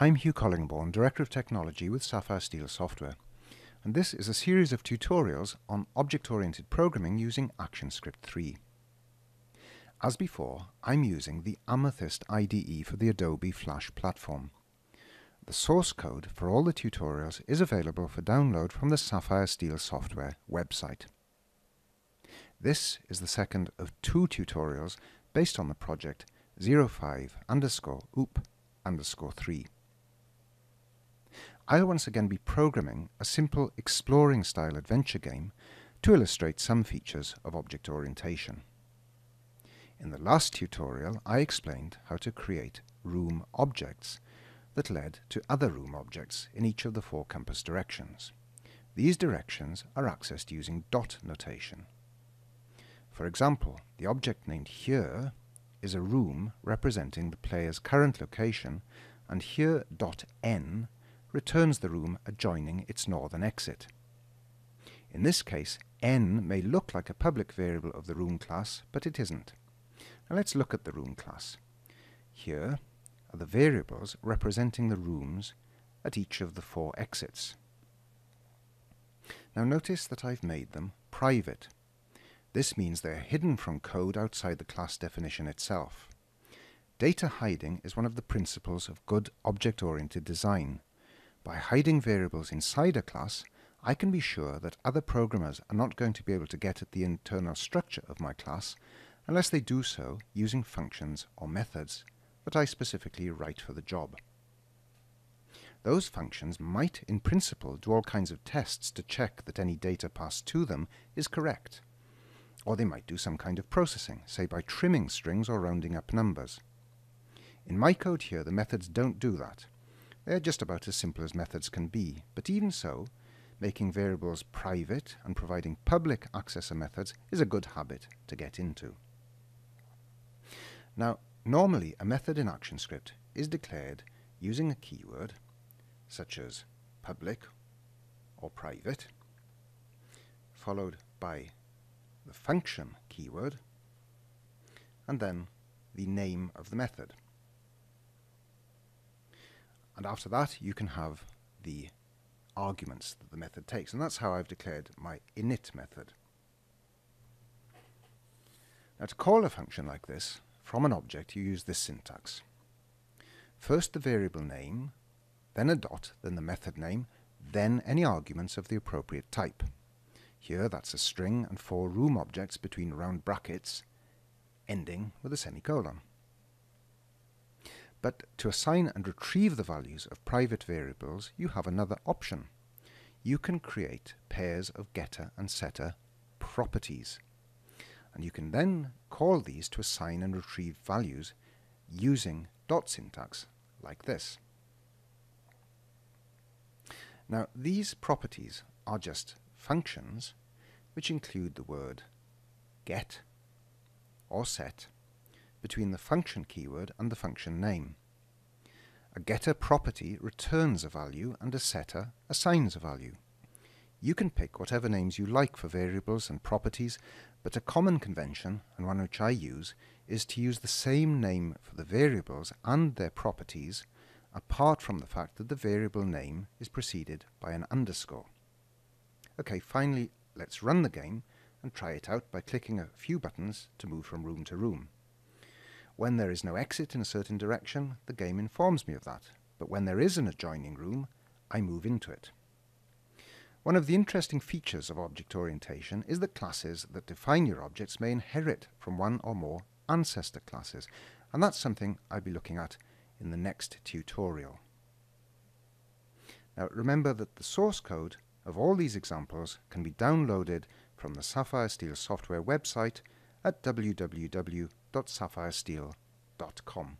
I'm Hugh Collingbourne, Director of Technology with Sapphire Steel Software, and this is a series of tutorials on object-oriented programming using ActionScript 3. As before, I'm using the Amethyst IDE for the Adobe Flash platform. The source code for all the tutorials is available for download from the Sapphire Steel Software website. This is the second of two tutorials based on the project 05_oop_3. I'll once again be programming a simple exploring-style adventure game to illustrate some features of object orientation. In the last tutorial, I explained how to create room objects that led to other room objects in each of the four compass directions. These directions are accessed using dot notation. For example, the object named here is a room representing the player's current location, and here .n returns the room adjoining its northern exit. In this case, n may look like a public variable of the room class, but it isn't. Now let's look at the room class. Here are the variables representing the rooms at each of the four exits. Now notice that I've made them private. This means they're hidden from code outside the class definition itself. Data hiding is one of the principles of good object-oriented design. By hiding variables inside a class, I can be sure that other programmers are not going to be able to get at the internal structure of my class unless they do so using functions or methods that I specifically write for the job. Those functions might, in principle, do all kinds of tests to check that any data passed to them is correct. Or they might do some kind of processing, say by trimming strings or rounding up numbers. In my code here, the methods don't do that. They're just about as simple as methods can be, but even so, making variables private and providing public accessor methods is a good habit to get into. Now, normally a method in ActionScript is declared using a keyword, such as public or private, followed by the function keyword, and then the name of the method. And after that, you can have the arguments that the method takes, and that's how I've declared my init method. Now, to call a function like this from an object, you use this syntax. First the variable name, then a dot, then the method name, then any arguments of the appropriate type. Here, that's a string and four room objects between round brackets, ending with a semicolon. But to assign and retrieve the values of private variables, you have another option. You can create pairs of getter and setter properties. And you can then call these to assign and retrieve values using dot syntax, like this. Now, these properties are just functions which include the word get or set between the function keyword and the function name. A getter property returns a value and a setter assigns a value. You can pick whatever names you like for variables and properties, but a common convention, and one which I use, is to use the same name for the variables and their properties, apart from the fact that the variable name is preceded by an underscore. Okay, finally, let's run the game and try it out by clicking a few buttons to move from room to room. When there is no exit in a certain direction, the game informs me of that, but when there is an adjoining room, I move into it. One of the interesting features of object orientation is that classes that define your objects may inherit from one or more ancestor classes, and that's something I'll be looking at in the next tutorial. Now, remember that the source code of all these examples can be downloaded from the Sapphire Steel Software website at www.sapphiresteel.com.